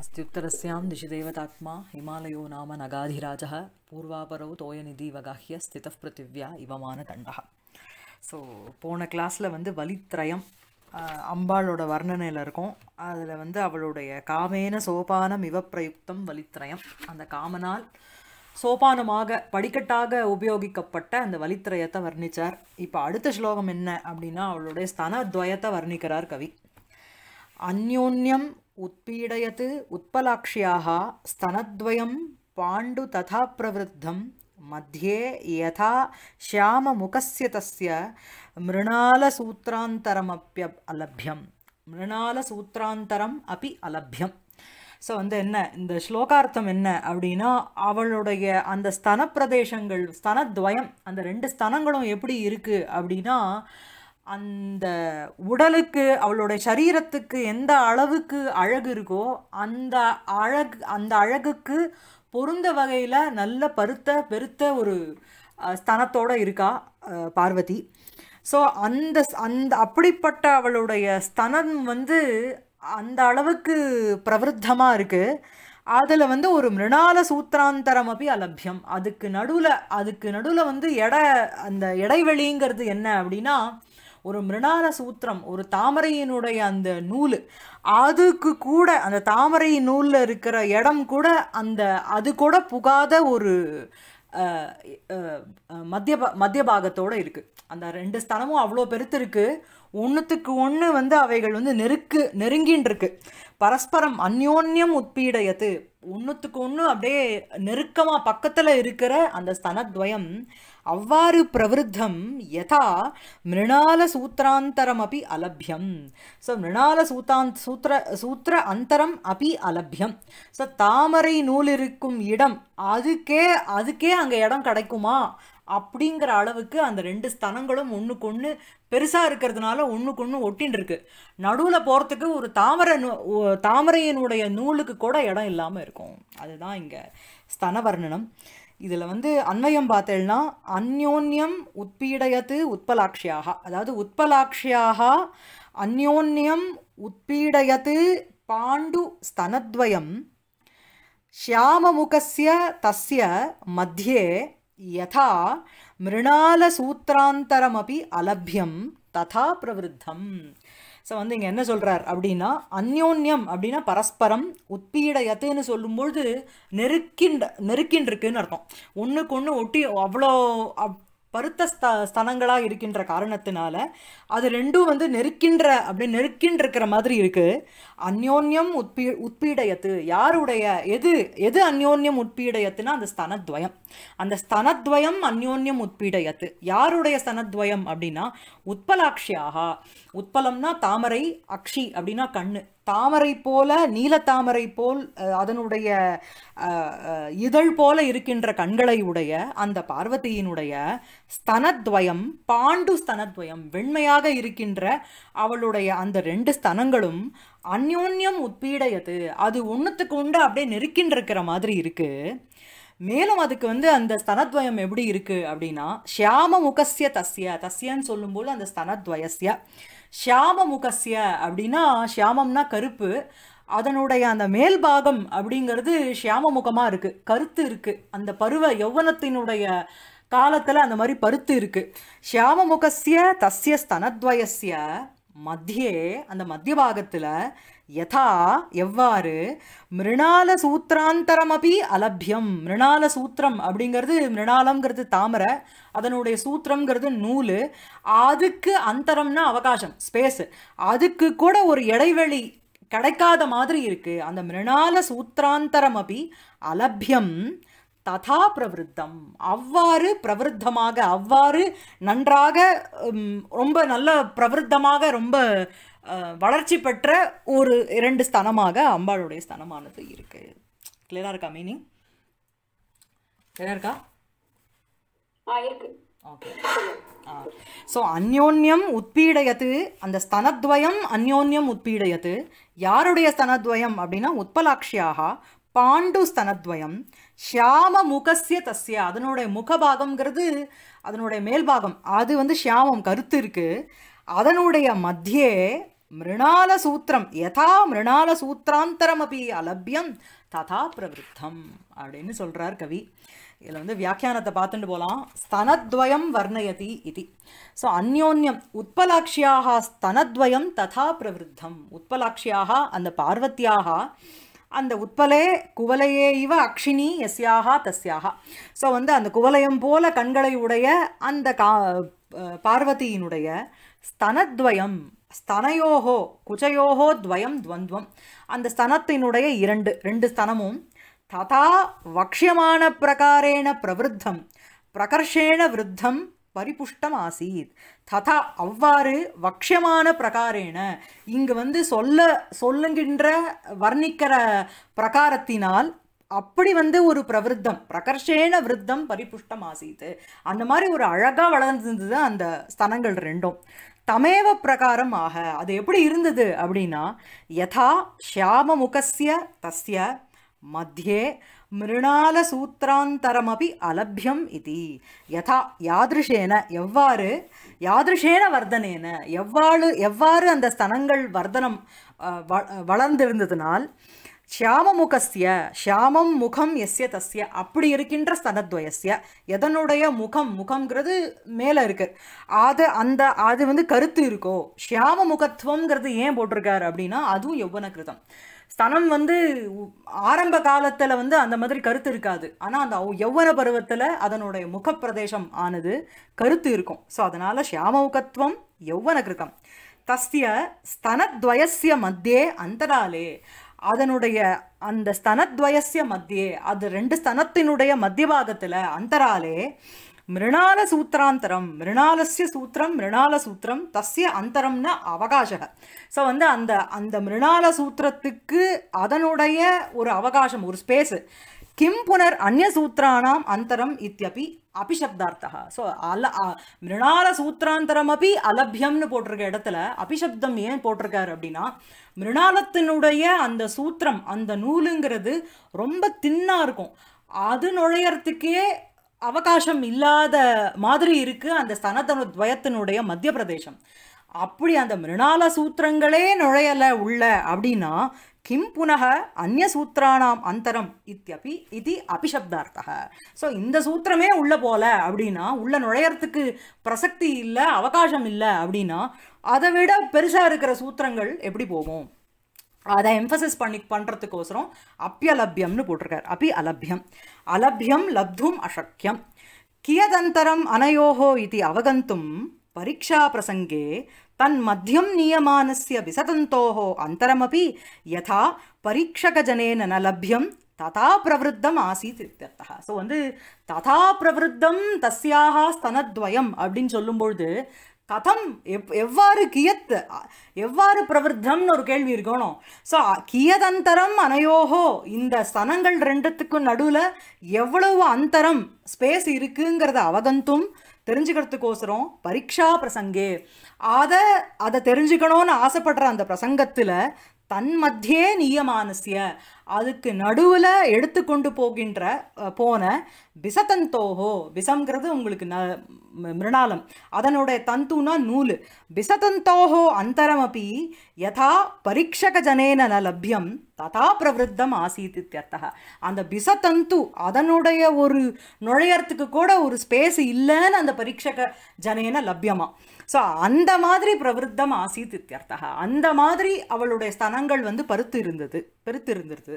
अस्त्युत्तरस्यां दिशि देवतात्मा हिमालयो नाम नगाधिराजः पूर्वापरौ तोयनिधिवगाह्य स्थितः पृथिव्या इव मानदण्डः। सो போன கிளாஸ்ல வந்து வலித்ரயம் அம்பாளோட வர்ணனையில இருக்கும். அதுல வந்து அவளுடைய காமேன சோபானம் இவ பிரயுக்தம் வலித்ரயம், அந்த காமனால் சோபானமாக படிக்கட்டாக உபயோகிக்கப்பட்ட அந்த வலித்ரயத்தை வர்ணிச்சார். இப்போ அடுத்த ஸ்லோகம் என்ன அப்படின்னா அவளுடைய ஸ்தனத்வயத்தை வர்ணிக்கிறார் கவி. அந்யோன்யம் उत्पीडयत् उत्पलाक्ष्याः स्तनद्वयं पाण्डु तथा प्रवृद्धं मध्ये यथा श्याममुखस्य तस्य मृणालसूत्रान्तरम् अपि अलभ्यं। सो வந்து என்ன இந்த ஸ்லோகார்த்தம் என்ன அப்படினா அவளுடைய அந்த ஸ்தன பிரதேசங்கள் ஸ்தனத்வயம் அந்த ரெண்டு ஸ்தனங்களும் எப்படி இருக்கு அப்படினா அந்த உடலுக்கு அவளுடைய சரீரத்துக்கு எந்த அளவுக்கு அழகு இருக்கோ அந்த அழகுக்கு பொருந்த வகையில் நல்ல பருத்த பெருத்த ஒரு ஸ்தனத்தோடு இருக்கா பார்வதி. ஸோ அந்த அப்படிப்பட்ட அவளுடைய ஸ்தனம் வந்து அந்த அளவுக்கு பிரவருத்தமாக இருக்குது. அதில் வந்து ஒரு மிருணால சூத்திராந்தரம் அப்படி அலபியம், அதுக்கு நடுவில் வந்து அந்த இடைவெளிங்கிறது என்ன அப்படின்னா ஒரு மிருணால சூத்திரம், ஒரு தாமரையினுடைய அந்த நூல், அதுக்கு கூட அந்த தாமரை நூலில் இருக்கிற இடம் கூட அது கூட புகாத ஒரு மத்திய பாகத்தோடு இருக்குது. அந்த ரெண்டு ஸ்தலமும் அவ்வளோ பெருத்து இருக்குது. ஒன்றுத்துக்கு ஒன்று வந்து அவைகள் வந்து நெருங்கின்றிருக்கு. பரஸ்பரம் அந்யோன்யம் உட்பீடையது, ஒன்றுத்துக்கு ஒன்று அப்படியே நெருக்கமாக பக்கத்தில் இருக்கிற அந்த ஸ்தனத்வயம் அவ்வாறு பிரவருத்தம் யதா மிருணால சூத்திராந்தரம் அப்படி அலபியம். ஸோ மிருணால சூத்திர அந்தரம் அப்படி அலபியம். ஸோ தாமரை நூல் இருக்கும் இடம் அதுக்கே அங்கே இடம் கிடைக்குமா அப்படிங்கிற அளவுக்கு அந்த ரெண்டு ஸ்தனங்களும் ஒன்றுக்கொன்று பெருசாக இருக்கிறதுனால ஒன்றுக்கொன்று ஒட்டின்னு இருக்கு. நடுவில் போகிறதுக்கு ஒரு தாமரையினுடைய நூலுக்கு கூட இடம் இல்லாமல் இருக்கும். அதுதான் இங்கே ஸ்தன வர்ணனம். இதில் வந்து அன்வயம் பார்த்தேன்னா அந்யோன்யம் உட்பீடயத்து உட்பலாக்ஷியாக, அதாவது உட்பலாக்ஷியாக அந்யோன்யம் உட்பீடயத்து பாண்டு ஸ்தனத்வயம் ஷியாமமுகஸ்ய தஸ்ய மத்தியே यथा மிருணாலசூத்திராந்தரமபி அலபியம் ததா பிரவருத்தம். ஸோ வந்து இங்கே என்ன சொல்கிறார் அப்படின்னா அந்யோன்யம் அப்படின்னா பரஸ்பரம், உட்பீடயத்துன்னு சொல்லும்பொழுது நெருக்கின்றிருக்குன்னு அர்த்தம். ஒன்றுக்கு ஒன்று ஒட்டி அவ்வளோ பருத்த ஸ்தனங்களாக இருக்கின்ற காரணத்தினால அது ரெண்டும் வந்து நெருக்கின்றிருக்கிற மாதிரி இருக்குது. அந்யோன்யம் உட்பீடயத்து யாருடைய எது எது அந்யோன்யம் உட்பீடயத்துன்னா அந்த ஸ்தனத்வயம், அந்த ஸ்தனத்வயம் அந்யோன்யம் உட்பீடயத்து. யாருடைய ஸ்தனத்வயம் அப்படின்னா உட்பலாக்ஷியாக, உட்பலம்னா தாமரை, அக்ஷி அப்படின்னா கண்ணு, தாமரை போல நீலத்தாமரை போல் அதனுடைய இதழ் போல இருக்கின்ற கண்களை உடைய அந்த பார்வதியினுடைய ஸ்தனத்வயம் பாண்டு ஸ்தனத்வயம் வெண்மையாக இருக்கின்ற அவளுடைய அந்த ரெண்டு ஸ்தனங்களும் அந்யோன்யம் உட்பீடையது, அது ஒன்றுத்துக்கு உண்டு அப்படியே நெருக்கின்றிருக்கிற மாதிரி இருக்கு. மேலும் அதுக்கு வந்து அந்த ஸ்தனத்வயம் எப்படி இருக்குது அப்படின்னா ஷியாம முகஸ்ய தஸ்ய, தஸ்யன்னு சொல்லும்போது அந்த ஸ்தனத்வயஸ்ய ஷியாம முகஸ்ய அப்படின்னா ஷியாமம்னா கருப்பு, அதனுடைய அந்த மேல்பாகம் அப்படிங்கிறது ஷியாம முகமாக இருக்குது, கருத்து இருக்குது, அந்த பருவ யௌவனத்தினுடைய காலத்தில் அந்த மாதிரி பருத்து இருக்குது. ஷியாம முகஸ்ய தஸ்ய ஸ்தனத்வயஸ்ய மத்தியே அந்த மத்திய பாகத்தில் யதா எவ்வாறு மிருணால சூத்திராந்தரம் அப்படி அலபியம், மிருணால சூத்திரம் அப்படிங்கிறது மிருணாலம்ங்கிறது தாமரை, அதனுடைய சூத்திரம்ங்கிறது நூல், அதுக்கு அந்தரம்னா அவகாசம் ஸ்பேஸு, அதுக்கு கூட ஒரு இடைவெளி கிடைக்காத மாதிரி இருக்குது. அந்த மிருணால சூத்திராந்தரம் அப்படி அலபியம் ததா பிரவருத்தம் அவ்வாறு பிரவருத்தமாக அவ்வாறு நன்றாக ரொம்ப நல்ல பிரவருத்தமாக ரொம்ப வளர்ச்சி பெற்ற ஒரு இரண்டு ஸ்தனமாக அம்பாளுடைய ஸ்தனமானது இருக்கு. கிளியரா இருக்கா? மீனிங் கிளியரா இருக்கா? ஓகே. ஸோ அந்யோன்யம் உட்பீடயத்து, அந்த ஸ்தனத்வயம் அந்யோன்யம் உட்பீடயத்து. யாருடைய ஸ்தனத்வயம் அப்படின்னா உட்பலாக்ஷியாக பாண்டு ஸ்தனத்வயம் ஷியாம முகஸ்ய தஸ்ய, அதனுடைய முகபாகம்ங்கிறது அதனுடைய மேல்பாகம் அது வந்து ஷியாமம் கருத்து இருக்குது, அதனுடைய மத்தியே मृणालसूत्रम यथा मृणालसूत्रांतरमपि अलभ्यम तथा प्रवृत्तम அப்படின்னு சொல்றார் கவி. இதில் வந்து வியாக்கியானத்தை பார்த்துட்டு போகலாம். ஸ்தனத்வயம் வர்ணயதி இது. ஸோ அந்யோன்யம் உத்பலாட்சியாக ஸ்தனத்வயம் ததா பிரவருத்தம். உத்பலாட்சியாக அந்த பார்வத்தியாக அந்த உட்பலே குவலையே இவ அக்ஷினி எஸ்யாக தஸ்யாக. ஸோ வந்து அந்த குவலயம் போல கண்களை உடைய அந்த பார்வதியினுடைய ஸ்தனத்வயம் ஸ்தனயோஹோ குச்சயோஹோ துவயம் துவந்த்வம் அந்த ஸ்தனத்தினுடைய இரண்டு ரெண்டு ஸ்தனமும் ததா வக்ஷியமான பிரகாரேண பிரவருத்தம் பிரகர்ஷேண விருத்தம் பரிபுஷ்டம் ஆசீத். ததா அவ்வாறு வக்ஷியமான பிரகாரேன இங்கு வந்து சொல்லுகின்ற வர்ணிக்கிற பிரகாரத்தினால் அப்படி வந்து ஒரு பிரவருத்தம் பிரகர்ஷேன விருத்தம் பரிபுஷ்டம் ஆசீத்து அந்த மாதிரி ஒரு அழகாக வளர்ந்துருந்தது அந்த ஸ்தனங்கள் ரெண்டும். தமேவ பிரகாரம் ஆக அது எப்படி இருந்தது அப்படின்னா யதா ஷியாம முகஸ்ய தஸ்ய மத்தியே மிருணால சூத்திராந்தரமபி அலபியம் இது. யதா யாதிருஷேன எவ்வாறு யாதிருஷேன வர்தனேன எவ்வாறு அந்த ஸ்தனங்கள் வர்தனம் வளர்ந்திருந்ததினால் ஷியாமமுகஸ்ய ஷியாமம் முகம் எஸ்ய தஸ்ய அப்படி இருக்கின்ற ஸ்தனத்வயஸ்ய எதனுடைய முகம் முகம்ங்கிறது மேலே இருக்குது அது அந்த அது வந்து கருத்து இருக்கோ ஷியாம முகத்துவங்கிறது ஏன் போட்டிருக்காரு அப்படின்னா அதுவும் யௌவன கிருதம். ஸ்தனம் வந்து ஆரம்ப காலத்தில் வந்து அந்த மாதிரி கருத்து இருக்காது. ஆனால் அந்த யௌவன பருவத்தில் அதனுடைய முகப்பிரதேசம் ஆனது கருத்து இருக்கும். ஸோ அதனால் ஷியாமமுகத்துவம் யௌவன கிருதம் தஸ்ய ஸ்தனத்வயஸ்ய மத்தியே அந்தராலே அதனுடைய அந்த ஸ்தனத்வயசிய மத்தியே அது ரெண்டு ஸ்தனத்தினுடைய மத்திய பாகத்தில் அந்தராலே மிருணால சூத்திராந்தரம் மிருணாலஸ்ய சூத்திரம் மிருணால சூத்திரம் தஸ்ய அந்தரம்னா அவகாசம். ஸோ வந்து அந்த அந்த மிருணால சூத்திரத்துக்கு அதனுடைய ஒரு அவகாசம் ஒரு ஸ்பேஸு கிம் புனர் அந்நூத்திராணாம் அந்தரம் இத்தியபி அபிசப்தார்த்தா. ஸோ மிருணால சூத்திராந்தரம் அப்படி அலபியம்னு போட்டிருக்க இடத்துல அபிசப்தம் ஏன் போட்டிருக்காரு அப்படின்னா மிருணாலத்தினுடைய அந்த சூத்திரம் அந்த நூலுங்கிறது ரொம்ப தின்னாக இருக்கும். அது நுழையறதுக்கே அவகாசம் இல்லாத மாதிரி இருக்குது அந்த ஸ்தனத்வயத்தினுடைய மத்திய பிரதேசம். அப்படி அந்த மிருணால சூத்திரங்களே நுழையலை உள்ள அப்படின்னா கிம் புனக அந்நிய சூத்திரானாம் அந்தரம் இத்தியபி இது அபிசப்தார்த்தக. ஸோ இந்த சூத்திரமே உள்ளே போல அப்படின்னா உள்ளே நுழையறதுக்கு பிரசக்தி இல்லை அவகாசம் இல்லை அப்படின்னா அதை விட பெருசாக இருக்கிற சூத்திரங்கள் எப்படி போகும் அதை எம்பசஸ் பண்ணுறதுக்கோசரம் அப்பியலபியம்னு போட்டிருக்கார். அப்பி அலபியம் அலபியம் லப்தும் அசக்கியம் கியதந்தரம் அனயோஹோ இது அவகந்தும் பரீட்சா பிரசங்கே தன் மத்தியம் நியமானஸ்ய விசதந்தோஹோ அந்தரமபி யதா பரீட்சகஜனேன ந லப்யம் ததா பிரவருத்தம் ஆசீத் இத்யர்த்தா. ஸோ வந்து ததா பிரவருத்தம் தஸ்யாக ஸ்தனத்வயம் அப்படின்னு சொல்லும்பொழுது கதம் எவ்வாறு கியத் எவ்வாறு பிரவருத்தம்னு ஒரு கேள்வி இருக்கணும். ஸோ கியதந்தரம் அனையோகோ இந்த ஸ்தனங்கள் ரெண்டுத்துக்கும் நடுவில் எவ்வளவு அந்தரம் ஸ்பேஸ் இருக்குங்கிறத அவகந்தும் தெரிஞ்சுக்கிறதுக்கோசரம் பரீட்சா பிரசங்கே அதை தெரிஞ்சுக்கணும்னு ஆசைப்படுற அந்த பிரசங்கத்தில் தன் மத்தியே நியமானசிய அதுக்கு நடுவில் எடுத்துக்கொண்டு போன பிசதந்தோஹோ பிசங்கிறது உங்களுக்கு மிருணாலம் அதனுடைய தந்துனா நூல் பிசதந்தோஹோ அந்தரமபி யதா பரீட்சகஜனேன ந லப்யம் ததா பிரவருத்தம் ஆசீத் இத்யர்த்தா. அந்த பிசதந்து அதனுடைய ஒரு நுழையறதுக்கு கூட ஒரு ஸ்பேஸ் இல்லைன்னு அந்த பரீட்சக ஜனேன லப்யமா. ஸோ அந்த மாதிரி பிரவருத்தம் ஆசீத் இத்யர்த்தா அந்த மாதிரி அவளுடைய ஸ்தனங்கள் வந்து பெருத்து இருந்தது.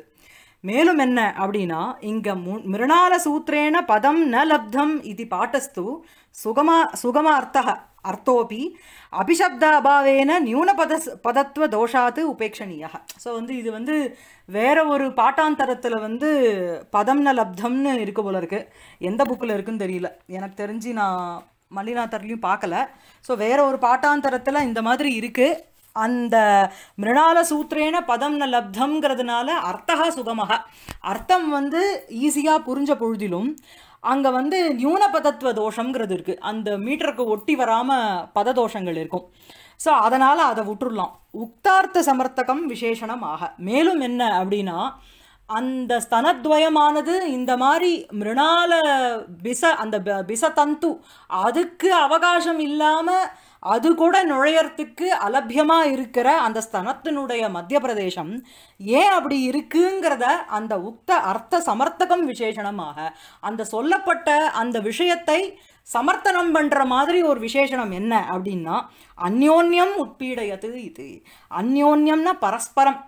மேலும் என்ன அப்படின்னா இங்கே மிருணால சூத்திரேன பதம் ந லப்தம் இது பாட்டஸ்து சுகமார்த்த அர்த்தோபி அபிசப்தாபாவேன நியூனபதத்துவ தோஷாத்து உபேட்சணியாக. ஸோ வந்து இது வந்து வேற ஒரு பாட்டாந்தரத்தில் வந்து பதம் ந லப்தம்னு இருக்க போல இருக்குது. எந்த புக்கில் இருக்குன்னு தெரியல எனக்கு தெரிஞ்சு நான் மல்லிநாத்தர்லையும் பார்க்கல. ஸோ வேற ஒரு பாட்டாந்தரத்தில் இந்த மாதிரி இருக்குது. அந்த மிருணால சூத்திரேன பதம் ந லப்தம்ங்கிறதுனால அர்த்தகா சுகமாக அர்த்தம் வந்து ஈஸியாக புரிஞ்ச பொழுதிலும் அங்கே வந்து நியூனபதத்துவ தோஷங்கிறது இருக்குது. அந்த மீட்டருக்கு ஒட்டி வராமல் பததோஷங்கள் இருக்கும். ஸோ அதனால் அதை விட்டுடலாம். உக்தார்த்த சமர்த்தகம் விசேஷணமாக. மேலும் என்ன அப்படின்னா அந்த ஸ்தனத்வயமானது இந்த மாதிரி மிருணால பிச அந்த பிச தந்து அதுக்கு அவகாசம் இல்லாம அது கூட நுழையறதுக்கு அலபியமா இருக்கிற அந்த ஸ்தனத்தினுடைய மத்திய பிரதேசம் ஏன் அப்படி இருக்குங்கிறத அந்த உக்த அர்த்த சமர்த்தகம் விசேஷணமாக அந்த சொல்லப்பட்ட அந்த விஷயத்தை சமர்த்தனம் பண்ற மாதிரி ஒரு விசேஷணம் என்ன அப்படின்னா அந்யோன்யம் உட்பீடயது இது. அந்யோன்யம்னா பரஸ்பரம்,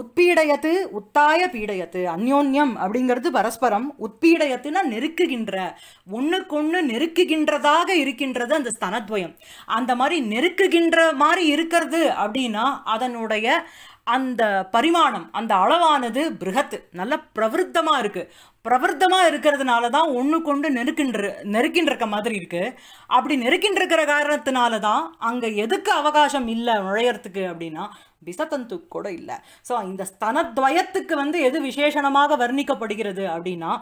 உட்பீடயத்து உத்தாய பீடயத்து. அந்யோன்யம் அப்படிங்கிறது பரஸ்பரம், உட்பீடயத்துனா நெருக்குகின்ற, ஒன்றுக்கொன்று நெருக்குகின்றதாக இருக்கின்றது அந்த ஸ்தனத்வயம். அந்த மாதிரி நெருக்குகின்ற மாதிரி இருக்கிறது அப்படின்னா அதனுடைய அந்த பரிமாணம் அந்த அளவானது பிருகத்து நல்ல பிரவருத்தமாக இருக்குது. பிரவருத்தமாக இருக்கிறதுனால தான் ஒன்று கொண்டு நெருக்கின்ற மாதிரி இருக்குது. அப்படி நெருக்கின்றிருக்கிற காரணத்தினால தான் அங்கே எதுக்கு அவகாசம் இல்லை நுழையறதுக்கு அப்படின்னா பிசத்தந்து கூட இல்லை. ஸோ இந்த ஸ்தனத்வயத்துக்கு எது விசேஷணமாக வர்ணிக்கப்படுகிறது அப்படின்னா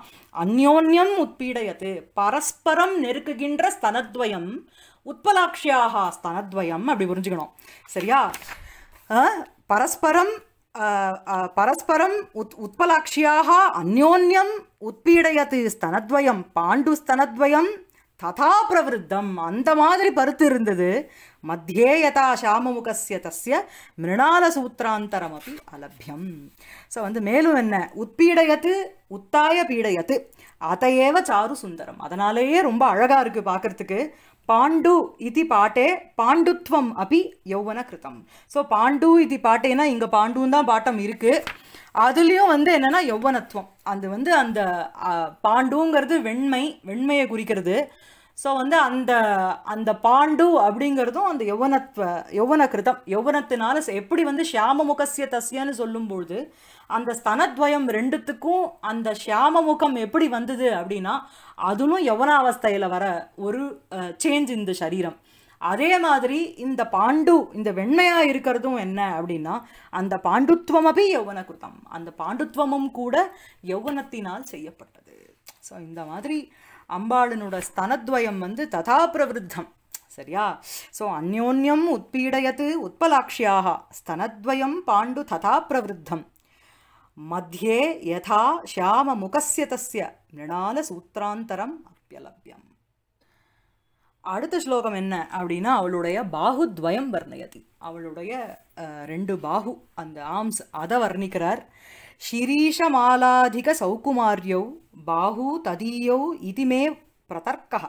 அந்யோன்யம் உட்பீடயத்து பரஸ்பரம் நெருக்குகின்ற ஸ்தனத்வயம் உட்பலாட்சியாக ஸ்தனத்வயம் அப்படி புரிஞ்சுக்கணும் சரியா. பரஸ்பரம் பரஸ்பரம் உட்பலாட்சியாக அந்யோன்யம் உட்பீடயத்து ஸ்தனத்வயம் பாண்டு ஸ்தனத்வயம் ததா பிரவருத்தம் அந்த மாதிரி பருத்து இருந்தது. மத்தியே யதா சாமமுகஸ்ய தஸ்ய மிருணால சூத்திராந்தரம் அப்படி அலபியம். ஸோ மேலும் என்ன உட்பீடயத்து உத்தாய பீடயத்து அதையேவ சாரு சுந்தரம் அதனாலேயே ரொம்ப அழகாக இருக்குது பார்க்குறதுக்கு. பாண்டு இது பாட்டே பாண்டுத்வம் அப்படி யௌவன கிருத்தம். ஸோ பாண்டு இது பாட்டேன்னா இங்கே பாண்டுன்னு தான் பாட்டம் இருக்குது. அதுலேயும் என்னென்னா யௌவனத்துவம் அது அந்த பாண்டுங்கிறது வெண்மை, வெண்மையை குறிக்கிறது. ஸோ அந்த அந்த பாண்டு அப்படிங்கிறதும் அந்த யௌவன கிருத்தம் யௌவனத்தினால எப்படி ஷியாமமுகசிய தஸ்யன்னு சொல்லும்போது அந்த ஸ்தனத்வயம் ரெண்டுத்துக்கும் அந்த ஷியாமமுகம் எப்படி வந்தது அப்படின்னா அதுவும் யௌவனாவஸ்தையில் வர ஒரு சேஞ்ச் இந்த சரீரம். அதே மாதிரி இந்த பாண்டு இந்த வெண்மையாக இருக்கிறதும் என்ன அப்படின்னா அந்த பாண்டுத்வம் அப்படி யௌவன கிருத்தம் அந்த பாண்டுத்வமும் கூட யௌவனத்தினால் செய்யப்பட்டது. ஸோ இந்த மாதிரி அம்பாளினோட ஸ்தனத்வயம் ததா பிரவருத்தம் சரியா. ஸோ அந்யோன்யம் உட்பீடயத்து உட்பலாட்சியாக ஸ்தனத்வயம் பாண்டு ததா பிரவருத்தம் மத்தியே யதா ஷியாம முகஸ்ய தஸ்ய மிருணால சூத்திராந்தரம் அப்யலப்யம். அடுத்த ஸ்லோகம் என்ன அப்படின்னா அவளுடைய பாகுத்வயம் வர்ணயதி அவளுடைய ரெண்டு பாகு அந்த ஆம்ஸ் அதை வர்ணிக்கிறார். ஷிரீஷமாலாதிக சௌகுமாரியோ பாஹு ததீயோ இதிமே பிரதர்க்கஹ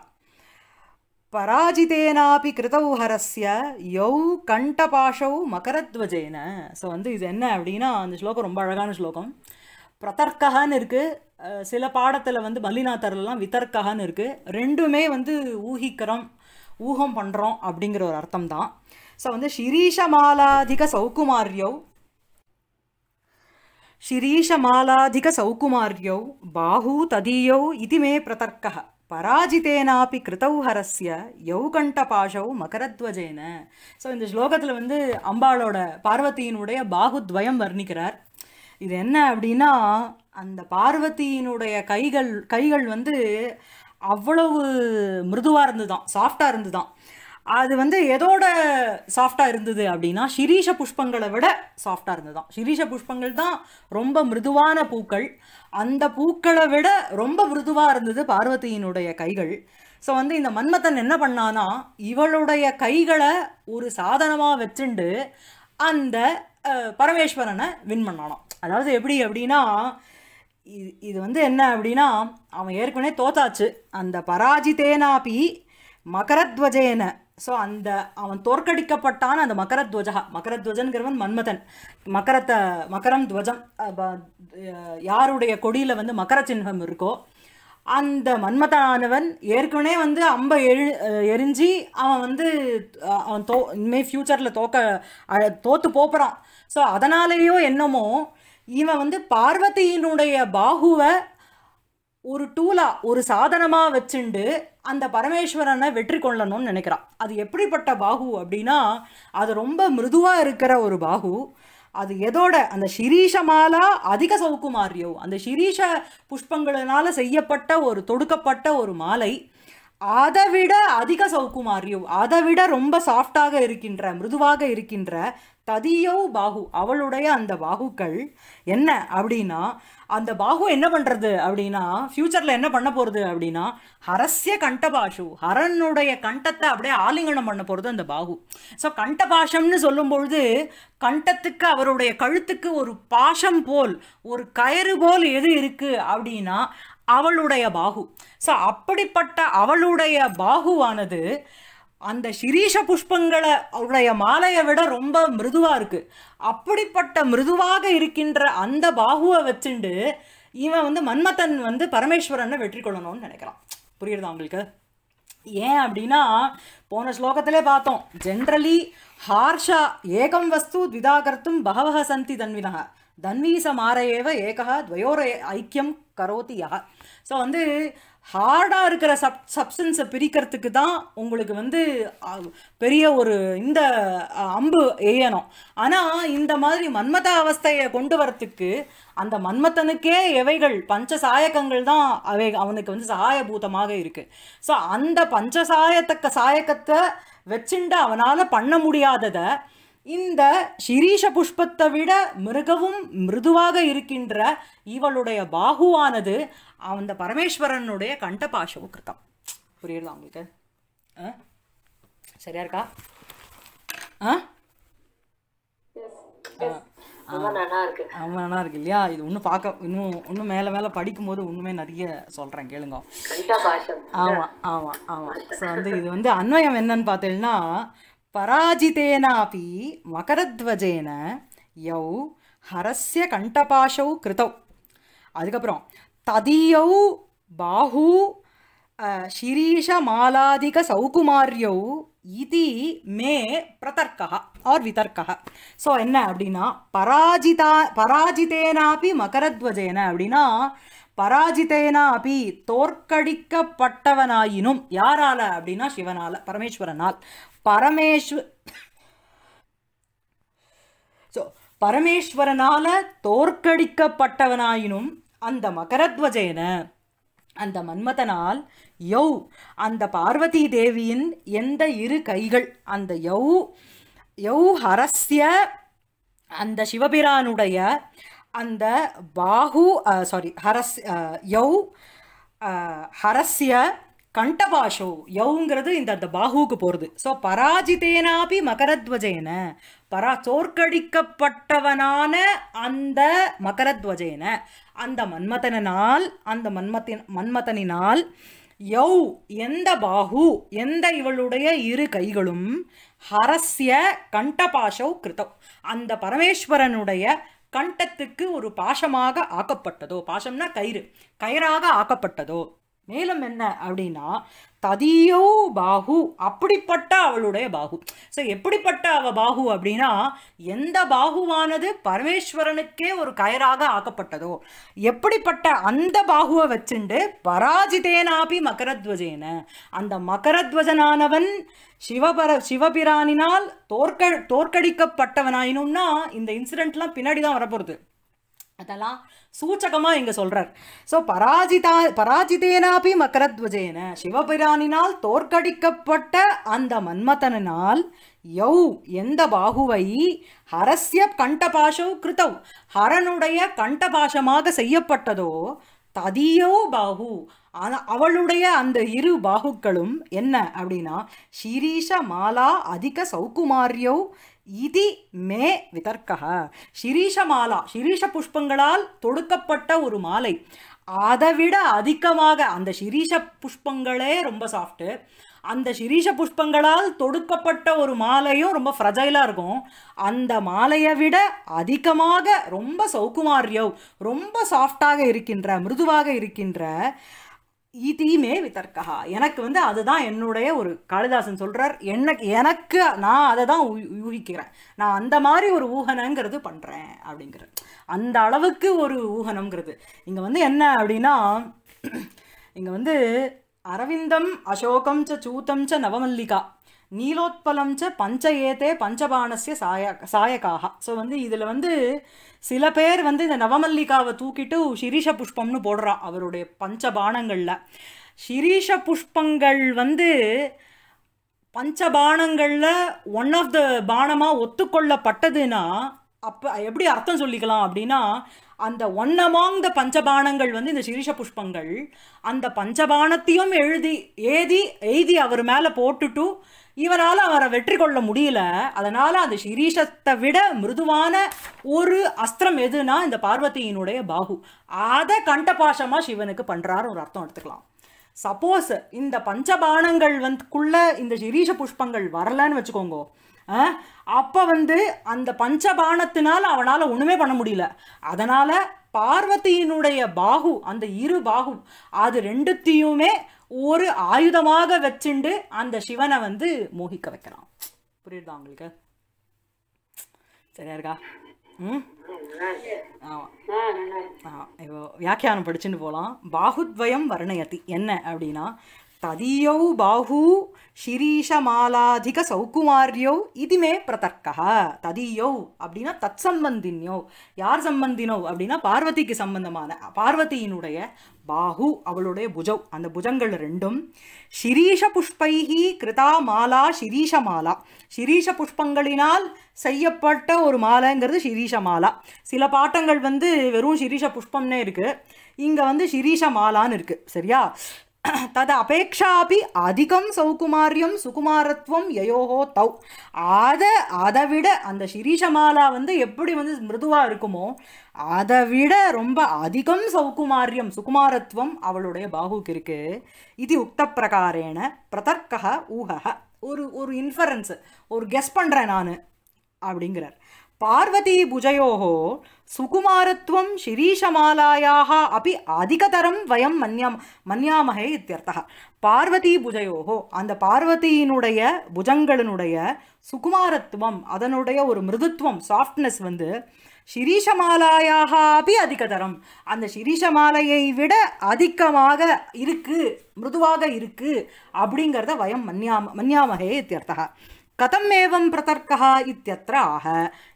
பராஜிதேனாபி கிருதௌ ஹரஸ்ய யௌ கண்டபாஷௌ மகரத்வஜேன. ஸோ இது என்ன அப்படின்னா அந்த ஸ்லோகம் ரொம்ப அழகான ஸ்லோகம். பிரதர்க்கஹன்னு இருக்குது, சில பாடத்தில் மல்லிநாதர்லாம் விதர்க்கஹன்னு இருக்குது. ரெண்டுமே ஊகிக்கிறோம் ஊகம் பண்ணுறோம் அப்படிங்கிற ஒரு அர்த்தம் தான். ஸோ ஷிரீஷமாலாதிக சௌகுமாரியோ ஷிரீஷமாலாதிக சௌகுமாரியோ பாஹு ததீயோ இதிமே பிரதர்க்கஹ பராஜிதேனாபி கிருதௌ ஹரஸ்ய யௌ கண்டபாஷௌ மகரத்வஜேன. ஸோ இந்த ஸ்லோகத்தில் அம்பாளோட பார்வதியினுடைய பாகுத்வயம் வர்ணிக்கிறார். இது என்ன அப்படின்னா அந்த பார்வதியினுடைய கைகள் அவ்வளவு மிருதுவாக இருந்துதான், சாஃப்டாக இருந்துதான். அது எதோட சாஃப்டாக இருந்தது அப்படின்னா ஷிரீஷ புஷ்பங்களை விட சாஃப்டாக இருந்ததுதான். ஷிரீஷ புஷ்பங்கள் தான் ரொம்ப மிருதுவான பூக்கள், அந்த பூக்களை விட ரொம்ப மிருதுவாக இருந்தது பார்வதியினுடைய கைகள். ஸோ இந்த மன்மதன் என்ன பண்ணான்னா இவளுடைய கைகளை ஒரு சாதனமாக வச்சுண்டு அந்த பரமேஸ்வரனை வின் பண்ணானாம். அதாவது எப்படி அப்படின்னா இது என்ன அப்படின்னா அவன் ஏற்கனவே தோத்தாச்சு அந்த பராஜிதேனாபி மகரத்வஜேன. ஸோ அந்த அவன் தோற்கடிக்கப்பட்டான் அந்த மகரத்வஜா மகரத்வஜன்கிறவன் மன்மதன் மகரம் துவஜம் யாருடைய கொடியில் மகர சின்னம் இருக்கோ அந்த மன்மதனானவன் ஏற்கனவே அம்பை எரிஞ்சு அவன் அவன் இனிமேல் ஃப்யூச்சரில் தோற்று போகிறான். ஸோ அதனாலேயோ என்னமோ இவன் பார்வதியினுடைய பாகுவை ஒரு டூலா ஒரு சாதனமாக வச்சுண்டு அந்த பரமேஸ்வரனை வெற்றி கொள்ளணும்னு நினைக்கிறான். அது எப்படிப்பட்ட பாகு அப்படின்னா அது ரொம்ப மிருதுவாக இருக்கிற ஒரு பாகு. அது எதோட அந்த ஷிரீஷமாலா அதிக சௌகுமாரியோ அந்த ஷிரீஷ புஷ்பங்களினால் செய்யப்பட்ட ஒரு தொடுக்கப்பட்ட ஒரு மாலை அதை விட அதிக சௌகுமாரியோ அதை விட ரொம்ப சாஃப்டாக இருக்கின்ற மிருதுவாக இருக்கின்ற तदियो बाहु அவளுடைய அந்த பாகுக்கள் என்ன அப்படினா அந்த பாகு என்ன பண்றது அப்படினா ஃபியூச்சர்ல என்ன பண்ண போறது அப்படினா ஹரஸ்ய கண்டபாஷு ஹரனுடைய கண்டத்தை அப்படியே ஆலிங்கனம் பண்ண போறது அந்த பாகு. சோ கண்டபாஷம்னு சொல்லும்போது கண்டத்துக்கு அவருடைய கழுத்துக்கு ஒரு பாஷம் போல் ஒரு கயிறு போல் எது இருக்கு அப்படினா அவளுடைய பாகு. சோ அப்படிப்பட்ட அவளுடைய பாகுவானது அந்த சிரீஷ புஷ்பங்களை அவளுடைய மாலையை விட ரொம்ப மிருதுவா இருக்கு. அப்படிப்பட்ட மிருதுவாக இருக்கின்ற அந்த பாகுவை வச்சுண்டு இவன் வந்து மன்மதன் வந்து பரமேஸ்வரனை வெற்றி கொள்ளணும்னு நினைக்கிறான். புரியுறதா உங்களுக்கு? ஏன் அப்படின்னா போன ஸ்லோகத்திலே பார்த்தோம். ஜென்ரலி ஹார்ஷா ஏகம் வஸ்து த்விதா கர்த்தும் பகவஹ சந்தி தன்வினஹ தன்வீச மாரையேவ ஏகஹ த்வயோர ஐக்கியம் கரோதி யஹ. ஸோ வந்து ஹார்டாக இருக்கிற சப்ஸ்டன்ஸை பிரிக்கிறதுக்கு தான் உங்களுக்கு வந்து பெரிய ஒரு இந்த அம்பு எய்யணும். ஆனால் இந்த மாதிரி மன்மத அவஸ்தையை கொண்டு வரத்துக்கு அந்த மன்மதனுக்கே எவைகள் பஞ்சசாயக்கங்கள் தான் அவை அவனுக்கு வந்து சகாயபூதமாக இருக்குது. ஸோ அந்த பஞ்சசாயத்தக்க சாயக்கத்தை வச்சுண்டு அவனால் பண்ண முடியாததை இந்த சிரீஷ புஷ்பத்தை விட மிகவும் மிருதுவாக இருக்கின்ற இவளுடைய பாகுவானது அந்த பரமேஸ்வரனுடைய கண்டபாஷவு கிருத்தம். புரியுதா உங்களுக்கு? சரியா இருக்கா? ஆமாண்ணா இருக்கு இல்லையா? இது ஒன்றும் பார்க்க இன்னும் இன்னும் மேலே மேலே படிக்கும்போது ஒன்றுமே நிறைய சொல்கிறேன் கேளுங்க. ஆமாம் ஆமாம் ஆமாம். ஸோ வந்து இது வந்து அன்வயம் என்னன்னு பார்த்தீங்கன்னா பராஜிதேனாபி மகரத்வஜேன யௌ ஹரஸ்ய கண்டபாஷௌ கிருதௌ. அதுக்கப்புறம் ததியௌ பாஹு ஷிரீஷ மாலாதிக சௌகுமாரியௌ இதி மே பிரதர்க்கா ஆர் விதர்க்கா. ஸோ என்ன அப்படின்னா பராஜிதேனாபி மகரத்வஜேன அப்படின்னா பராஜிதேனா அப்படி தோற்கடிக்கப்பட்டவனாயினும் யாரால அப்படின்னா சிவனால பரமேஸ்வரனால் பரமேஸ்வரனால தோற்கடிக்கப்பட்டவனாயினும் அந்த மகரத்வஜேன அந்த மன்மதனால் யௌ அந்த பார்வதி தேவியின் எந்த இரு கைகள் அந்த யௌ யௌ ஹரஸ்ய அந்த சிவபிரானுடைய அந்த பாகு சாரி ஹரஸ் யௌ ஹரஸ்ய கண்டபாஷோ யௌங்கிறது இந்த அந்த பாகுவுக்கு போகிறது. ஸோ பராஜிதேனாபி மகரத்வஜேன தோற்கடிக்கப்பட்டவனான அந்த மகரத்வஜேன அந்த மன்மதனால் அந்த மன்மதனினால் யௌ எந்த பாகு எந்த இவளுடைய இரு கைகளும் ஹரஸ்ய கண்டபாஷோ கிருதம் அந்த பரமேஸ்வரனுடைய கண்டத்துக்கு ஒரு பாஷமாக ஆக்கப்பட்டதோ பாஷம்னா கயிறு கயிறாக ஆக்கப்பட்டதோ. மேலும் என்ன அப்படின்னா ததியோ பாகு அப்படிப்பட்ட அவளுடைய பாகு. ஸோ எப்படிப்பட்ட அவ பாகு அப்படின்னா எந்த பாகுவானது பரமேஸ்வரனுக்கே ஒரு கயராக ஆக்கப்பட்டதோ எப்படிப்பட்ட அந்த பாகுவை வச்சுண்டு பராஜிதேனாபி மகரத்வஜேன அந்த மகரத்வஜனானவன் சிவபிரானினால் தோற்கடிக்கப்பட்டவனாயினும்னா இந்த இன்சிடென்ட்லாம் பின்னாடி தான் வரப்போகிறது. அதெல்லாம் சூச்சகமாக இங்கே சொல்கிறார். ஸோ பராஜிதேனாபி மகரத்வஜேன சிவபிரானினால் தோற்கடிக்கப்பட்ட அந்த மன்மதனால் யௌ எந்த பாகுவை ஹரஸ்ய கண்டபாஷோ கிருத்தவ் ஹரனுடைய கண்டபாஷமாக செய்யப்பட்டதோ ததியோ பாகு அவளுடைய அந்த இரு பாகுக்களும் என்ன அப்படின்னா ஷிரீஷ மாலா அதிக சௌகுமாரியோ இதி மே விதர்க்கா ஷிரீஷ மாலா ஷிரீஷ புஷ்பங்களால் தொடுக்கப்பட்ட ஒரு மாலை அதைவிட அதிகமாக அந்த ஷிரீஷ புஷ்பங்களே ரொம்ப சாஃப்ட்டு அந்த ஷிரீஷ புஷ்பங்களால் தொடுக்கப்பட்ட ஒரு மாலையும் ரொம்ப ஃப்ரஜைலாக இருக்கும் அந்த மாலையை விட அதிகமாக ரொம்ப சௌகுமாரியம் ரொம்ப சாஃப்டாக இருக்கின்ற மிருதுவாக இருக்கின்ற இதையுமே விதர்க்கா எனக்கு வந்து அதுதான் என்னுடைய ஒரு காளிதாசன் சொல்கிறார் எனக்கு நான் அதை தான் ஊகிக்கிறேன் நான் அந்த மாதிரி ஒரு ஊகனங்கிறது பண்ணுறேன் அப்படிங்கிறது அந்த அளவுக்கு ஒரு ஊகனங்கிறது இங்கே வந்து என்ன அப்படின்னா இங்கே வந்து அரவிந்தம் அசோகம் ச சூத்தம் ச நவமல்லிகா நீலோத்பலம் ச பஞ்சயேதே பஞ்சபானஸ்ய சாயக்காக. ஸோ வந்து இதில் வந்து சில பேர் வந்து இந்த நவமல்லிகாவை தூக்கிட்டு ஷிரீஷ புஷ்பம்னு போடுறா அவருடைய பஞ்சபானங்களில். ஷிரீஷ புஷ்பங்கள் வந்து பஞ்சபாணங்களில் ஒன் ஆஃப் த பானமாக ஒத்துக்கொள்ளப்பட்டதுன்னா அப்போ எப்படி அர்த்தம் சொல்லிக்கலாம் அப்படின்னா, அந்த ஒன் அமாங் த பஞ்சபாணங்கள் வந்து இந்த சிரீஷ புஷ்பங்கள், அந்த பஞ்சபாணத்தையும் எய்தி அவர் மேலே போட்டுட்டு இவனால் அவரை வெற்றி கொள்ள முடியல. அதனால் அந்த சிரீஷத்தை விட மிருதுவான ஒரு அஸ்திரம் எதுனா இந்த பார்வதியினுடைய பாகு. அதை கண்டபாஷமாக சிவனுக்கு பண்ணுறாரு ஒரு அர்த்தம் எடுத்துக்கலாம். சப்போஸ் இந்த பஞ்சபாணங்கள் வந்துக்குள்ளே இந்த சிரீஷ புஷ்பங்கள் வரலன்னு வச்சுக்கோங்க, அப்போ வந்து அந்த பஞ்சபாணத்தினால் அவனால் ஒன்றுமே பண்ண முடியல. அதனால் பார்வதியினுடைய பாகு, அந்த இரு பாகு, அது ரெண்டுத்தையுமே ஒரு ஆயுதமாக வச்சுண்டு அந்த சிவனை வந்து மோகிக்க வைக்கலாம். புரியுதா உங்களுக்கு? சரியா இருக்கா? வியாக்கியானம் படிச்சுட்டு போகலாம். பாகுத்வயம் வர்ணயதி என்ன அப்படின்னா, ததியோ பாகு ஷிரீஷமாலாதிக சௌகுமாரியோ இதுமே பிரதர்க்கா. ததியோ அப்படின்னா தத் சம்பந்தின்யோ, யார் சம்பந்தினோ அப்படின்னா பார்வதிக்கு சம்பந்தமான பார்வதியினுடைய பாகு, அவளுடைய புஜம், அந்த புஜங்கள் ரெண்டும். ஷிரீஷ புஷ்பைஹி கிருதா மாலா ஷிரீஷமாலா, ஷிரீஷ புஷ்பங்களினால் செய்யப்பட்ட ஒரு மாலைங்கிறது ஷிரீஷமாலா. சில பாட்டங்கள் வந்து வெறும் ஷிரீஷ புஷ்பம்னே இருக்குது, இங்கே வந்து ஷிரீஷமாலான்னு இருக்குது. சரியா? தது அபேட்சாபி அதிகம் சௌகுமாரியம் சுகுமாரத்துவம் யயோஹோ தௌ. அதை விட அந்த சிரீஷமாலா வந்து எப்படி வந்து மிருதுவாக இருக்குமோ அதை விட ரொம்ப அதிகம் சௌகுமாரியம் சுகுமாரத்துவம் அவளுடைய பாகுக்கு இருக்கு. இது உக்த பிரகாரேன பிரதர்க்கா ஊகக, ஒரு இன்ஃபரன்ஸ், ஒரு கெஸ் பண்ணுறேன் நான் அப்படிங்கிறார். பார்வதி புஜயோஹோ சுகுமாரத்துவம் ஷிரீஷமாலாயாக அப்படி அதிகதரம் வயம் மன்யாமகே இத்தியர்த்தா. பார்வதி புஜயோஹோ அந்த பார்வதியினுடைய புஜங்களினுடைய சுகுமாரத்துவம், அதனுடைய ஒரு மிருதுத்துவம், சாஃப்ட்னஸ் வந்து ஷிரீஷமாலாயாக அப்படி அதிகதரம், அந்த ஷிரீஷமாலையை விட அதிகமாக இருக்குது, மிருதுவாக இருக்குது அப்படிங்கிறத வயம் மன்யாமகே இத்தியர்த்தா. கதம் ஏவம் பிரதர்க்கா இத்தியத்ர ஆக,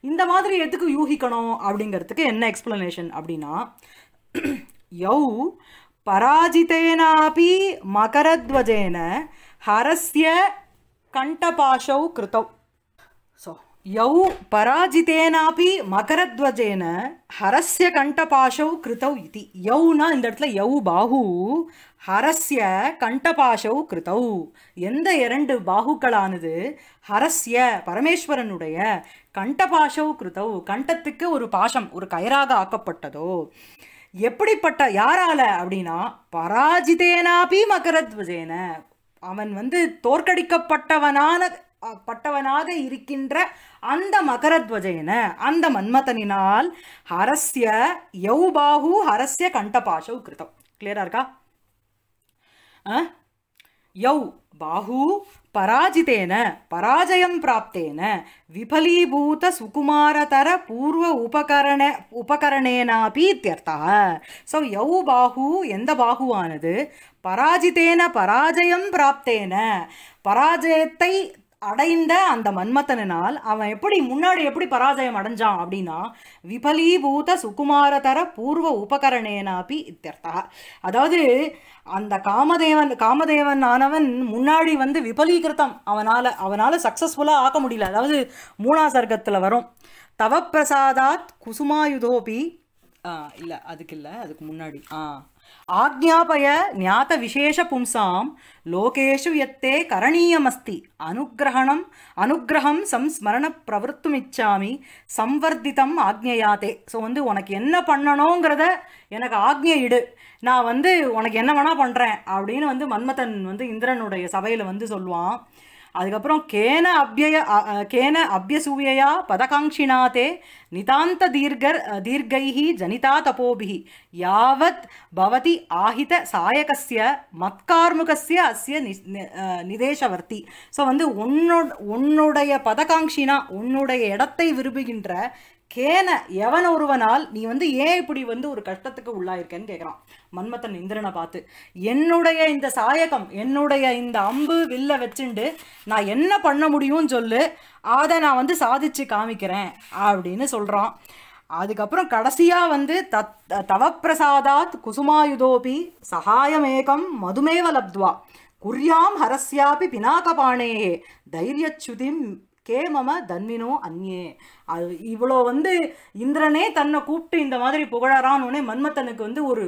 இந்த மாதிரி எதுக்கு யூகிக்கணும் அப்படிங்கிறதுக்கு என்ன எக்ஸ்பிளனேஷன் அப்படின்னா, யௌ பராஜிதேனாபி மகரத்வஜேன ஹரஸ்ய கண்டபாஷௌ கிருதௌ. ஸோ யௌ பராஜிதேனாபி மகரத்வஜேன ஹரஸ்ய கண்டபாஷௌ கிருதௌ இதி. யௌனா இந்த இடத்துல யௌ பாகு, ஹரஸ்ய கண்டபாஷௌ கிருதௌ எந்த இரண்டு பாகுக்களானது, ஹரஸ்ய பரமேஸ்வரனுடைய, கண்டபாஷௌ கிருதௌ கண்டத்துக்கு ஒரு பாஷம், ஒரு கயிறாக ஆக்கப்பட்டதோ. எப்படிப்பட்ட, யாரால அப்படின்னா பராஜிதேனாபி மகரத்வஜேன, அவன் வந்து தோற்கடிக்கப்பட்டவனாக இருக்கின்ற அந்த மகரத்வஜேன, அந்த மன்மதனினால் ஹரஸ்ய யௌ பாகு ஹரஸ்ய கண்டபாஷௌ கிருதௌ. கிளியரா இருக்கா? யௌ பாகு பராஜிதேன பராஜயம் பிராப்தேன விபலீபூத சுகுமாரதர பூர்வ உபகரணேனாபி இத்தியர்த்தா. ஸோ யௌ பாகு எந்த பாகுவானது, பராஜிதேன பராஜயம் பிராப்தேன பராஜயத்தை அடைந்த அந்த மன்மதனால், அவன் எப்படி முன்னாடி எப்படி பராஜயம் அடைஞ்சான் அப்படின்னா விபலீபூத சுகுமாரதர பூர்வ உபகரணேனாபி இத்தியர்த்தா. அதாவது அந்த காமதேவன் ஆனவன் முன்னாடி வந்து விபலீகிருத்தம், அவனால் சக்ஸஸ்ஃபுல்லாக ஆக்க முடியல. அதாவது மூணா சர்க்கத்தில் வரும் தவ பிரசாதாத் குசுமாயுதோபி, இல்லை அதுக்கு இல்லை அதுக்கு முன்னாடி ஆக்ஞாபய ஞாத விசேஷ பும்சாம் லோகேஷு யத்தே கரணீயமஸ்தி அனுகிரகம் சம்ஸ்மரண பிரவர்த்துமிச்சாமி சம்வர்த்திதம் ஆக்ஞயாதே. ஸோ வந்து உனக்கு என்ன பண்ணணுங்கிறத எனக்கு ஆக்ஞையிடு, நான் வந்து உனக்கு என்ன வேணா பண்ணுறேன் அப்படின்னு வந்து மன்மதன் வந்து இந்திரனுடைய சபையில் வந்து சொல்லுவான். அதுக்கப்புறம் கேன அபியசூயா பதகாங்ஷினாதே நிதாந்த தீர்கைஹி ஜனிதா தபோபிஹி யாவத் பவதி ஆஹித சாயகஸ்ய மத்கார்முகஸ்ய அஸ்ய நிதேஷவர்த்தி. ஸோ வந்து உன்னுடைய பதகாங்ஷினா, உன்னுடைய இடத்தை விரும்புகின்ற கேன எவன் ஒருவனால் நீ வந்து ஏன் இப்படி வந்து ஒரு கஷ்டத்துக்கு உள்ளாயிருக்கேன்னு கேட்குறான் மன்மதன் இந்திரனை பார்த்து. என்னுடைய இந்த சாயகம், என்னுடைய இந்த அம்பு வில்ல வச்சுண்டு நான் என்ன பண்ண முடியும்னு சொல்லு, அதை நான் வந்து சாதிச்சு காமிக்கிறேன் அப்படின்னு சொல்கிறான். அதுக்கப்புறம் கடைசியாக வந்து தவப்பிரசாதாத் குசுமாயுதோபி சகாயமேகம் மதுமேவ லப்துவா कुर्याम हरस्यापि पिनाकपाणेः धैर्यच्युतिं के मम धन्विनो अन्ये इवलो वंदु इंद्रने तन्नै कूप्पिट्टु इंद मादिरी पुगळरान उडने मन्मथनुक्कु वंदु ओरु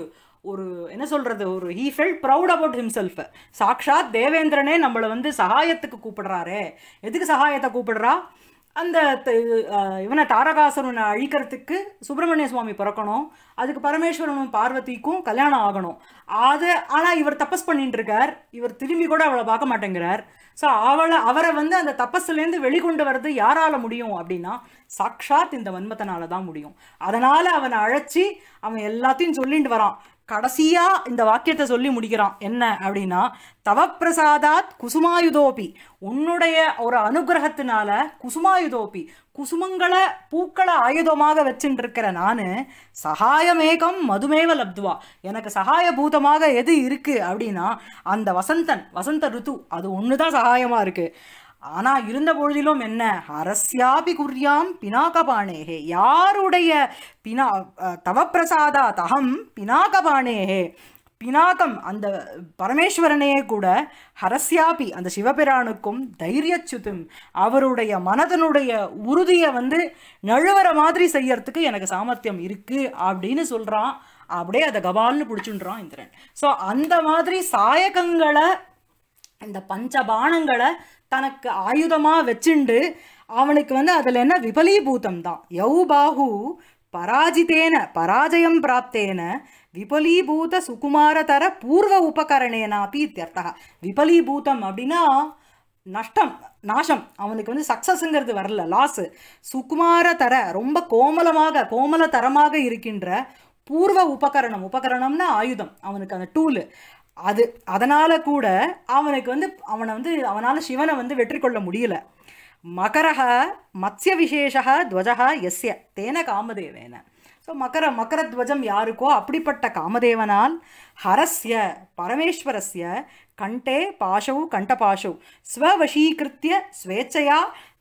ओरु एन्न सोल्றது ओरु he felt proud about himself साक्षात् देवेंद्रने नम्मळ वंदु सहायत्तुक्कु कूपिडறாரே एदुक्कु सहायता कूपिडறா அந்த இவனை தாரகாசுரனை அழிக்கிறதுக்கு சுப்பிரமணிய சுவாமி பிறக்கணும் அதுக்கு பரமேஸ்வரனும் பார்வதிக்கும் கல்யாணம் ஆகணும் அது ஆனால் இவர் தபஸ் பண்ணிட்டு இருக்கார் இவர் திரும்பி கூட அவளை பார்க்க மாட்டேங்கிறார் ஸோ அவரை வந்து அந்த தபஸ்லேருந்து வெளிக்கொண்டு வர்றது யாரால முடியும் அப்படின்னா சாட்சாத் இந்த வன்மத்தனால தான் முடியும் அதனால அவனை அழைச்சி அவன் எல்லாத்தையும் சொல்லிட்டு வரான் कड़सिया वाक्यते सोल्ली मुडिक्रान अप्पडिना तवप्रसादात् कुसुमायुधोपि उन्नुडैय ओरु अनुग्रहत्तिनाल कुसुमायुधोपि कुसुमंगल पूक्कल आयुधमाग वेच्चिन्डिरुक्किर नानु सहायमेकं मधुमेव लब्ध्वा एनक्कु सहायभूतमाग एदु इरुक्कु अप्पडिना अंद वसंतन वसंत ऋतु अदु ओन्नु तान सहायमा इरुक्कु आना इरुंद पोदिलुम एन्न हरस्यापि कुर्याम पिनाकपाणेहे यारुडैय पिना तवप्रसादात् अहं पिनाकपाणेहे पिनाकम अंद परमेश्वरनेये कूड हरस्यापि अंद शिवपिरानुक्कुम धैर्यच्युतिम अवरुडैय मनदनुडैय उरुदिय वंदु नळुवरा मादिरी सेय्यरदुक्कु एनक्कु सामर्थ्यम इरुक्कु अप्पडिनु सोल्रान अप्पडिये अद गबाल्नु पिडिचुंड्रान इंद्रन सो अंद मादिरी सायकंगळ इंद पंचबाणंगळ तनक्कु आयुधमा वेच्चिंडु आवनुक्कु वंदु अदुल एन्न विपलीभूतं तान यौबाहु पराजितेन पराजयं प्राप्तेन विपलीभूत सुकुमारतर पूर्व उपकरणेनापि इत्यर्थः विपलीभूतं अप्पडिना नष्टम नाशम அவனுக்கு வந்து சக்சஸ்ங்கிறது வரல லாஸ் சுகுமாரतर ரொம்ப கோமலமாக கோமலதரமாக இருக்கின்ற पूर्व उपकरणम उपकरणம்னா ஆயுதம் அவனுக்கு அந்த டூல் அது அதனால கூட அவனுக்கு வந்து அவனால சிவனை வந்து வெற்றி கொள்ள முடியல மகரஹ மத்ஸ்ய விசேஷஹ த்வஜஹ யஸ்ய தேன காமதேவேன சோ மகர த்வஜம் யாருக்கோ அப்படிப்பட்ட காமதேவனால் ஹரஸ்ய பரமேஸ்வரஸ்ய கண்டே பாஷௌ கண்டபாஷௌ ஸ்வவசீகிருத்ய ஸ்வேச்சயா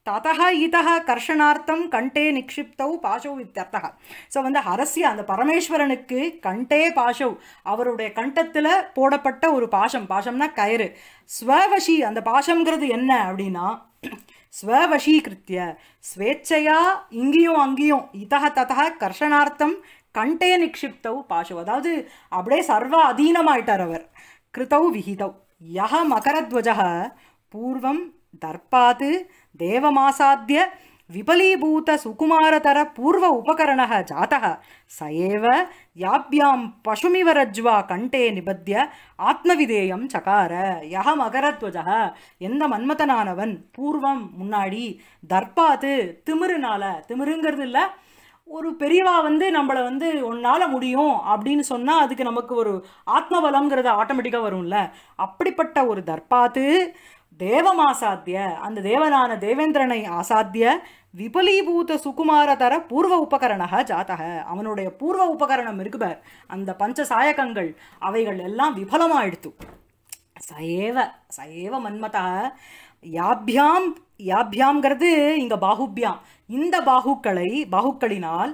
ततः इतः कर्षणार्थं कंटे निक्षिप्तौ पाशौ इत्यर्थः सो वंद हरस्य अंद परमेश्वरनुक्कु कंटे पाशौ अवरुडैय कंठत्तिल पोडपट्ट ओरु पाशम पाशमना कयरु स्ववशी अंद पाशमंगिरदु एन्न अप्पडिना स्ववशीकृत्य स्वेच्छया इंगियो अंगियो इतः ततः कर्षणार्थं कंटे निक्षिप्तौ पाशौ अदावदु अप्पडिये सर्व अधीनमायिट्टार अवर कृतौ विहितौ यः मकरध्वजः पूर्वं दर्पात् देवमासाद्य विपलीभूत सुकुमारतर पूर्व उपकरणः जातः सएव याभ्यां पशुमिव रज्वा कंटे निबध्य आत्मविधेयं चकार यः मकरध्वजः एंद मन्मथनानवन पूर्वं मुन्नाडी दर्पात् तिमिरुनाल तिमिरुंगिरदु इल्ल ஒரு பெரியவா வந்து நம்மள வந்து ஒன்னால முடியும் அப்படினு சொன்னா அதுக்கு நமக்கு ஒரு ஆத்மபலம்ங்கிறது ஆட்டோமேட்டிக்கா வரும்ல அப்படிப்பட்ட ஒரு தர்பாது தேவமாசாத்ய அந்த தேவனான தேவேந்திரனை ஆசாத்ய விபலீபூத சுகுமாரதர பூர்வ உபகரணஹ ஜாதஹ அவனுடைய பூர்வ உபகரணம் இருக்குபார் அந்த பஞ்ச சாயகங்கள் அவைகள் எல்லாம் விபலமாயிடுது சயேவ மன்மதா யாப்யாம் யாப்யாம்ங்கிறது இங்க பாஹுப்யாம் இந்த பாஹுக்களினால்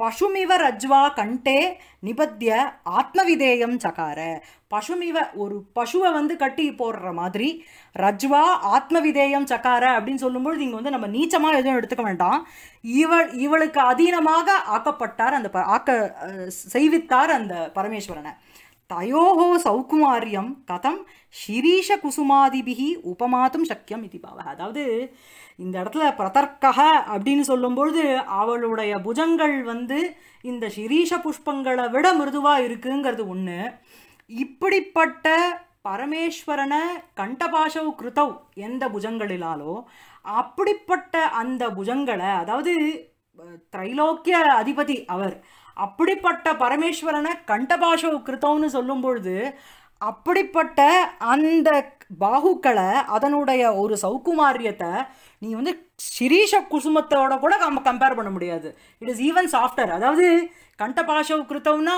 பசுமிவ ரஜ்வா கண்டே நிபத்திய ஆத்மவிதேயம் சகார பசுமிவ ஒரு பசுவை வந்து கட்டி போடுற மாதிரி ரஜ்வா ஆத்மவிதேயம் சகார அப்படின்னு சொல்லும்போது இங்கே வந்து நம்ம நீச்சமாக எதுவும் எடுத்துக்க வேண்டாம் இவளுக்கு அதீனமாக ஆக்கப்பட்டார் அந்த ஆக்க செய்வித்தார் அந்த பரமேஸ்வரனை तयोः सौकुमार्यं कथं शिरीशकुसुमादिभिः उपमातुं शक्यम् इति भावः அதாவது இந்த இடத்துல பிரதர்க்கஹ அப்படினு சொல்லும்போது அவளுடைய புஜங்கள் வந்து இந்த சிரீஷ புஷ்பங்களை விட மிருதுவா இருக்குங்கிறது ஒண்ணு இப்படிப்பட்ட பரமேஸ்வரன கண்டபாஷவ கிருதௌ எந்த புஜங்களிலாலோ அப்படிப்பட்ட அந்த புஜங்களை அதாவது த்ரைலோக்கிய அதிபதி அவர் அப்படிப்பட்ட பரமேஸ்வரனை கண்டபாஷவ கிருதௌன்னு சொல்லும்போது அப்படிப்பட்ட அந்த பாஹுக்களை அதனுடைய ஒரு சௌகுமாரியத்தை நீ வந்து சிரீஷ குசுமத்தோட கூட கம்பேர் பண்ண முடியாது இட் இஸ் ஈவன் சாஃப்டர் அதாவது கண்டபாஷவ கிருதௌனா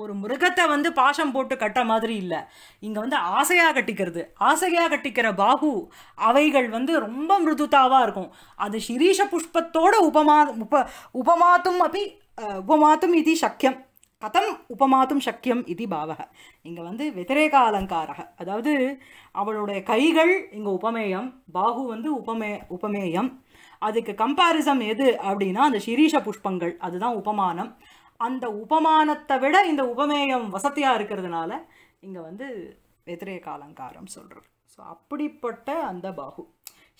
ஒரு மிருகத்தை வந்து பாஷம் போட்டு கட்ட மாதிரி இல்லை இங்கே வந்து ஆசையாக கட்டிக்கிற பாஹு அவைகள் வந்து ரொம்ப மிருதுதாவாக இருக்கும் அது சிரீஷ புஷ்பத்தோட உபமாத்தும் இது சக்கியம் कथम उपमातुं शक्यम् इति भावः इंगे वंदु व्यतिरेका अलङ्कारः अदावदु अवळुडैय कैगळ इंगे उपमेयम् बाहु वंदु उपमेयम् अदुक्कु कंपारिसम एदु अप्पडिना अंद शिरीष पुष्पंगळ अदुदान उपमानम अंद उपमानत्तै विड इंद उपमेयम् वसतिया इरुक्किरदुनाल इंगे वंदु व्यतिरेका अलङ्कारम् सोल्रार सो अप्पडिपट्ट अंद बाहु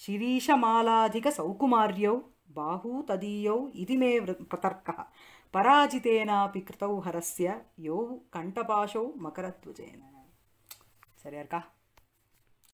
शिरीष मालाधिक सौकुमार्यौ बाहु तदीयौ इति मे प्रतर्कः पराजितेनापि कृतौ हरस्य यो कंठपाशौ मकरध्वजेन सरिया।